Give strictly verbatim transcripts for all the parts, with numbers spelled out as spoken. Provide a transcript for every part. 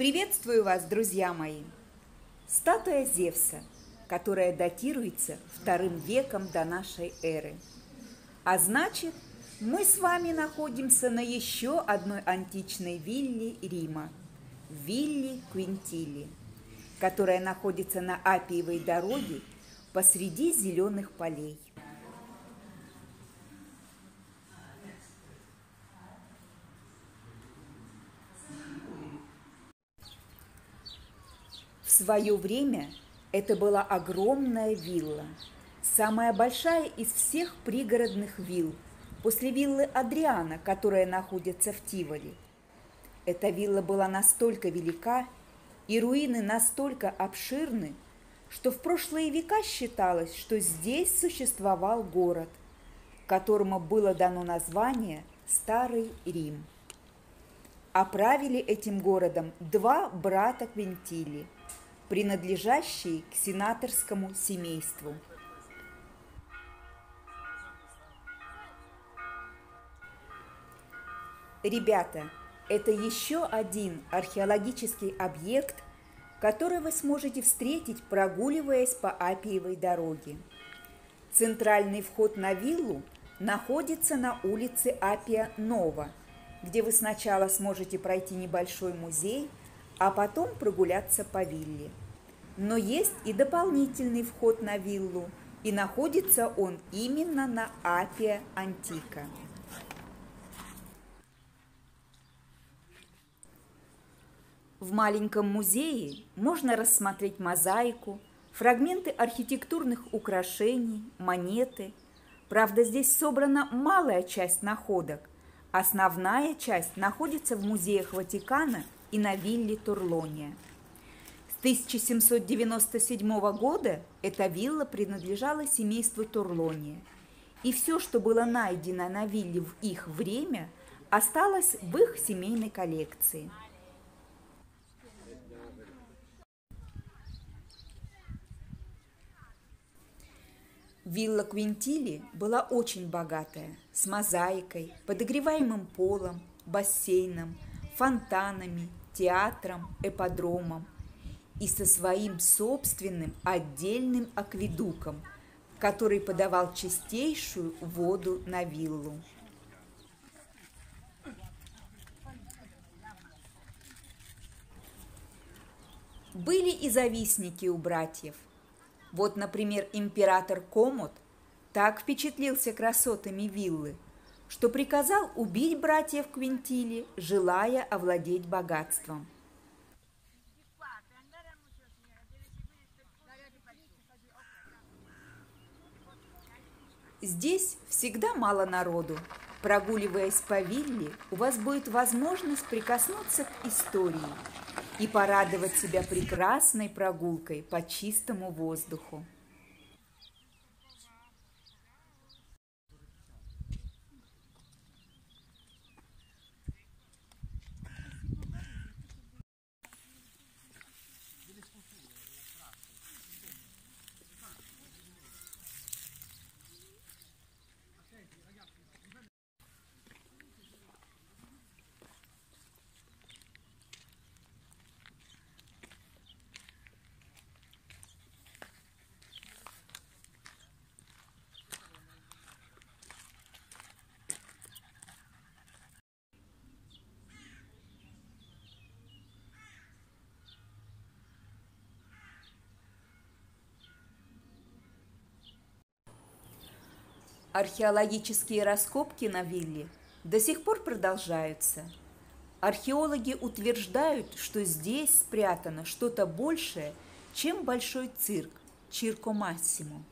Приветствую вас, друзья мои! Статуя Зевса, которая датируется вторым веком до нашей эры. А значит, мы с вами находимся на еще одной античной вилле Рима – вилле Квинтили, которая находится на Аппиевой дороге посреди зеленых полей. В свое время это была огромная вилла, самая большая из всех пригородных вилл, после виллы Адриана, которая находится в Тиволи. Эта вилла была настолько велика и руины настолько обширны, что в прошлые века считалось, что здесь существовал город, которому было дано название Старый Рим. А правили этим городом два брата Квинтили, принадлежащие к сенаторскому семейству. Ребята, это еще один археологический объект, который вы сможете встретить, прогуливаясь по Аппиевой дороге. Центральный вход на виллу находится на улице Апия Нова, где вы сначала сможете пройти небольшой музей, а потом прогуляться по вилле. Но есть и дополнительный вход на виллу, и находится он именно на Аппиа Антика. В маленьком музее можно рассмотреть мозаику, фрагменты архитектурных украшений, монеты. Правда, здесь собрана малая часть находок. Основная часть находится в музеях Ватикана и на вилле Турлония. С тысяча семьсот девяносто седьмого года эта вилла принадлежала семейству Турлония. И все, что было найдено на вилле в их время, осталось в их семейной коллекции. Вилла Квинтили была очень богатая, с мозаикой, подогреваемым полом, бассейном, фонтанами, театром, эподромом и со своим собственным отдельным акведуком, который подавал чистейшую воду на виллу. Были и завистники у братьев. Вот, например, император Комод так впечатлился красотами виллы, что приказал убить братьев Квинтили, желая овладеть богатством. Здесь всегда мало народу. Прогуливаясь по вилле, у вас будет возможность прикоснуться к истории и порадовать себя прекрасной прогулкой по чистому воздуху. Археологические раскопки на вилле до сих пор продолжаются. Археологи утверждают, что здесь спрятано что-то большее, чем большой цирк Чирко-Массимо.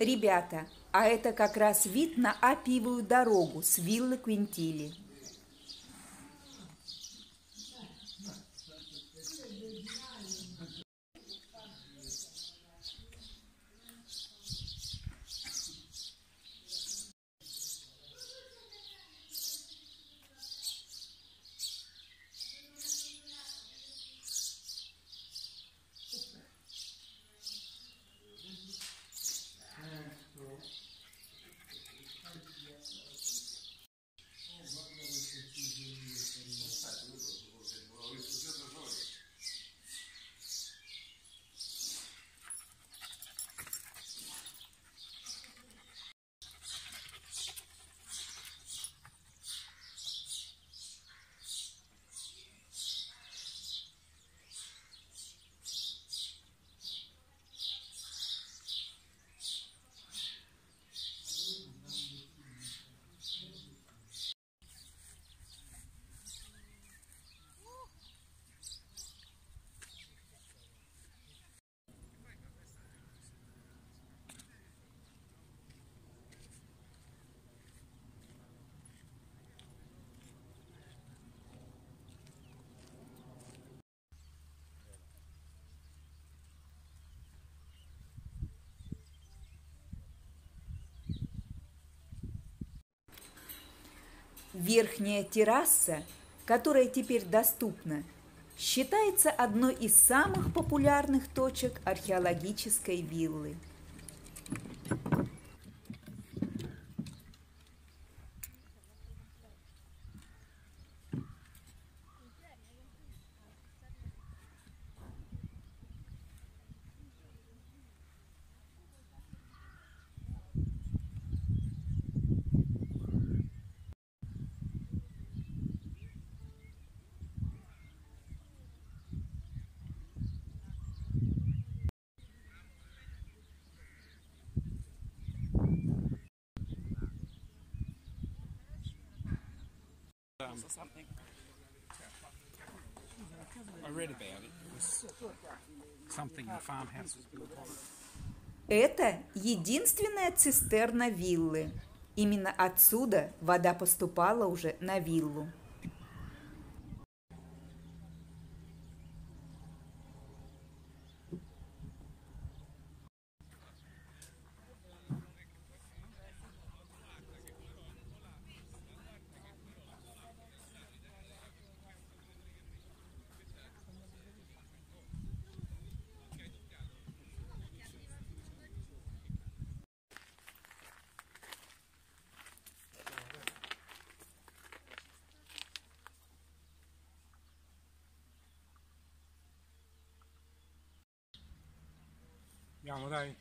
Ребята, а это как раз вид на Аппиевую дорогу с виллы Квинтили. Верхняя терраса, которая теперь доступна, считается одной из самых популярных точек археологической виллы. Something. I read about it. It was something the farmhouse was built on. Это единственная цистерна виллы. Именно отсюда вода поступала уже на виллу. Andiamo, dai.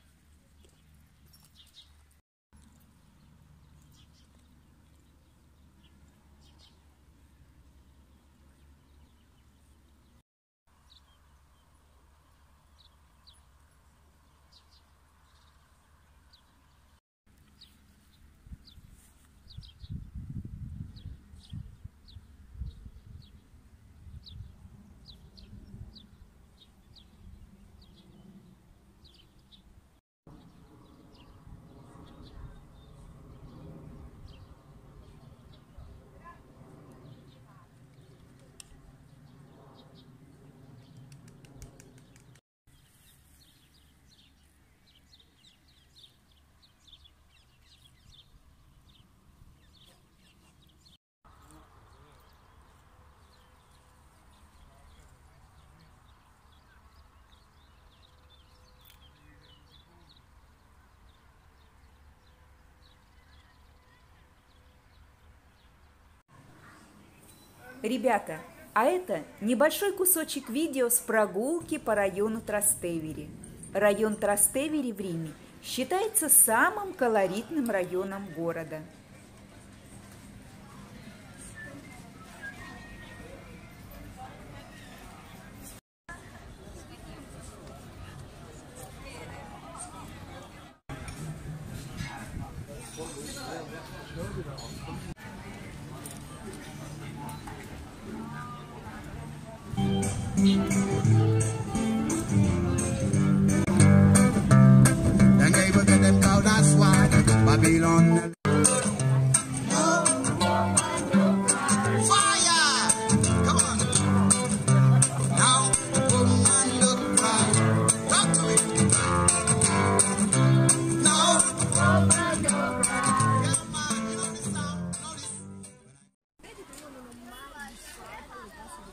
Ребята, а это небольшой кусочек видео с прогулки по району Трастевере. Район Трастевере в Риме считается самым колоритным районом города.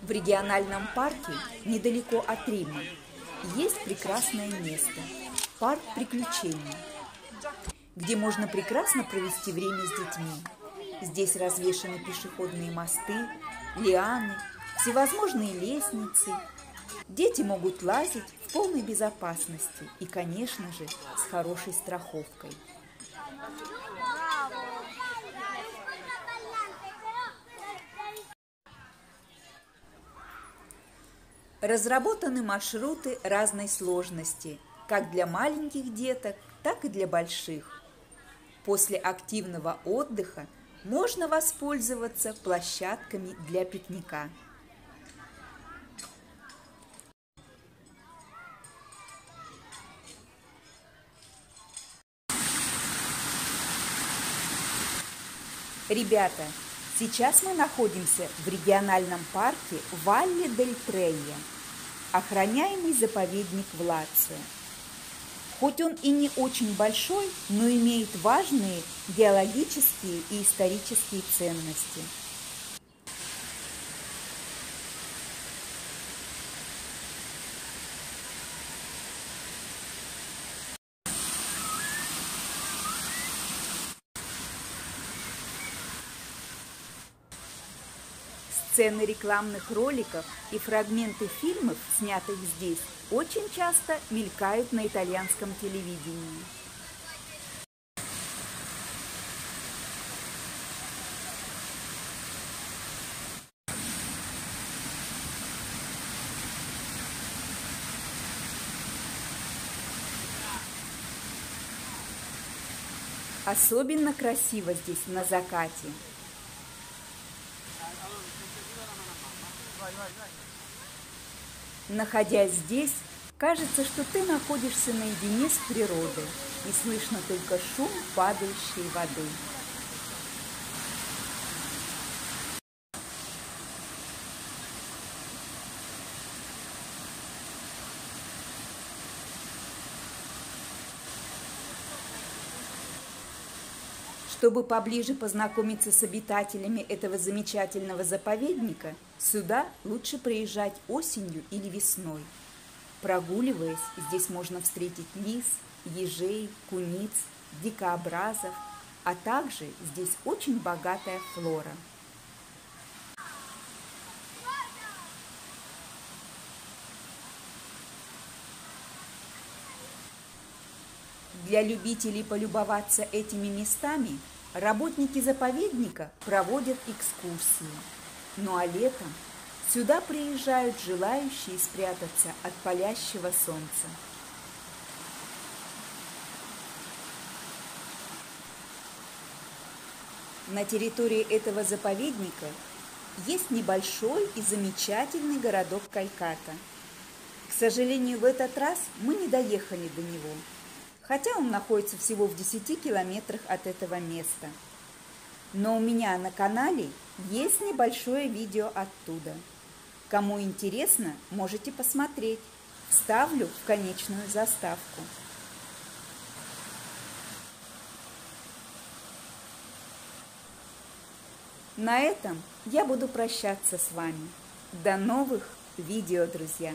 В региональном парке, недалеко от Рима, есть прекрасное место – парк приключений, где можно прекрасно провести время с детьми. Здесь развешаны пешеходные мосты, лианы, всевозможные лестницы. Дети могут лазить в полной безопасности и, конечно же, с хорошей страховкой. Разработаны маршруты разной сложности, как для маленьких деток, так и для больших. После активного отдыха можно воспользоваться площадками для пикника. Ребята, сейчас мы находимся в региональном парке Валле-дель-Трейя, охраняемый заповедник Владцы. Хоть он и не очень большой, но имеет важные геологические и исторические ценности. Сцены рекламных роликов и фрагменты фильмов, снятых здесь, очень часто мелькают на итальянском телевидении. Особенно красиво здесь на закате. Находясь здесь, кажется, что ты находишься наедине с природой, и слышно только шум падающей воды. Чтобы поближе познакомиться с обитателями этого замечательного заповедника, сюда лучше приезжать осенью или весной. Прогуливаясь, здесь можно встретить лис, ежей, куниц, дикообразов, а также здесь очень богатая флора. Для любителей полюбоваться этими местами работники заповедника проводят экскурсии. Ну а летом сюда приезжают желающие спрятаться от палящего солнца. На территории этого заповедника есть небольшой и замечательный городок Кальката. К сожалению, в этот раз мы не доехали до него, хотя он находится всего в десяти километрах от этого места. Но у меня на канале есть небольшое видео оттуда. Кому интересно, можете посмотреть. Вставлю в конечную заставку. На этом я буду прощаться с вами. До новых видео, друзья!